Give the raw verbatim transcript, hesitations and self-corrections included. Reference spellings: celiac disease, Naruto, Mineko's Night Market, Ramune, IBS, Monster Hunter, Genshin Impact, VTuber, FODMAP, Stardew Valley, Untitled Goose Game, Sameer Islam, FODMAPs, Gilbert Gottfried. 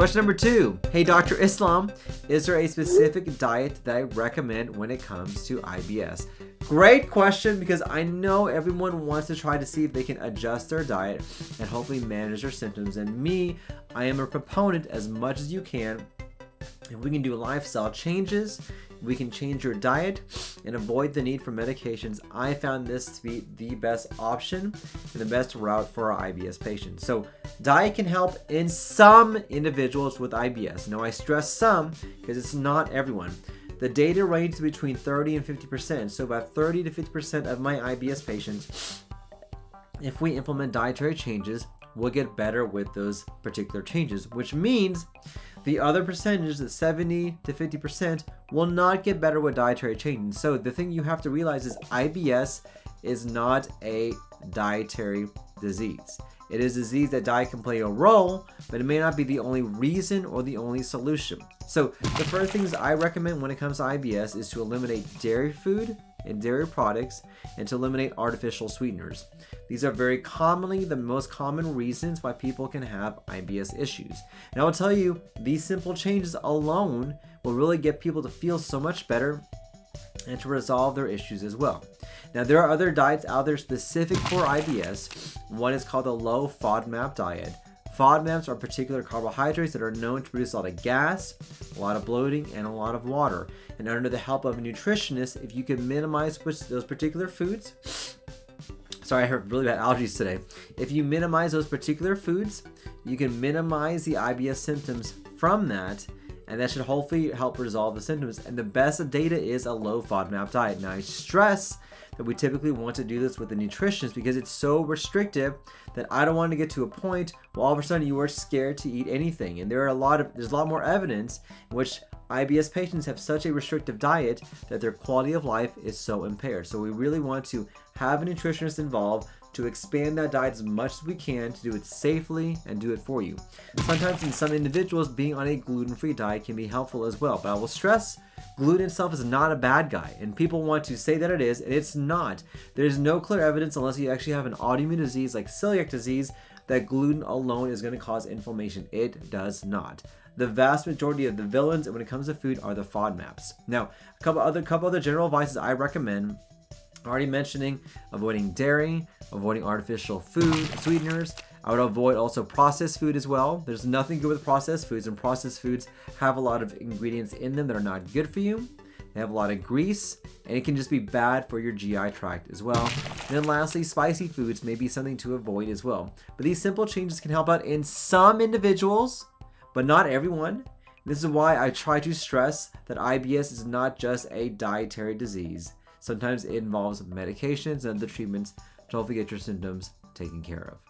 Question number two. Hey, Doctor Islam, is there a specific diet that I recommend when it comes to I B S? Great question, because I know everyone wants to try to see if they can adjust their diet and hopefully manage their symptoms. And me, I am a proponent as much as you can. If we can do lifestyle changes, we can change your diet and avoid the need for medications. I found this to be the best option and the best route for our I B S patients. So diet can help in some individuals with I B S. Now I stress some because it's not everyone. The data ranges between thirty and fifty percent. So about thirty to fifty percent of my I B S patients, if we implement dietary changes, we'll get better with those particular changes, which means the other percentage, that seventy to fifty percent, will not get better with dietary changes. So the thing you have to realize is I B S is not a dietary disease. It is a disease that diet can play a role, but it may not be the only reason or the only solution. So the first things I recommend when it comes to I B S is to eliminate dairy food and dairy products, and to eliminate artificial sweeteners. These are very commonly the most common reasons why people can have I B S issues. And I will tell you, these simple changes alone will really get people to feel so much better and to resolve their issues as well. Now, there are other diets out there specific for I B S. One is called the low FODMAP diet. FODMAPs are particular carbohydrates that are known to produce a lot of gas, a lot of bloating, and a lot of water. And under the help of a nutritionist, if you can minimize those particular foods, sorry, I have really bad allergies today. If you minimize those particular foods, you can minimize the I B S symptoms from that, and that should hopefully help resolve the symptoms. And the best data is a low FODMAP diet. Now, I stress that we typically want to do this with a nutritionist because it's so restrictive that I don't want to get to a point where all of a sudden you are scared to eat anything. And there are a lot of there's a lot more evidence in which I B S patients have such a restrictive diet that their quality of life is so impaired. So we really want to have a nutritionist involved to expand that diet as much as we can to do it safely and do it for you. Sometimes in some individuals, being on a gluten-free diet can be helpful as well, but I will stress gluten itself is not a bad guy, and people want to say that it is, and it's not. There's no clear evidence, unless you actually have an autoimmune disease like celiac disease, that gluten alone is going to cause inflammation. It does not. The vast majority of the villains when it comes to food are the FODMAPs. Now, a couple other, couple other general vices I recommend, already mentioning avoiding dairy, avoiding artificial food sweeteners. I would avoid also processed food as well. There's nothing good with processed foods, and processed foods have a lot of ingredients in them that are not good for you. They have a lot of grease, and it can just be bad for your G I tract as well. And then lastly, spicy foods may be something to avoid as well. But these simple changes can help out in some individuals, but not everyone. This is why I try to stress that I B S is not just a dietary disease. Sometimes it involves medications and other treatments to hopefully get your symptoms taken care of.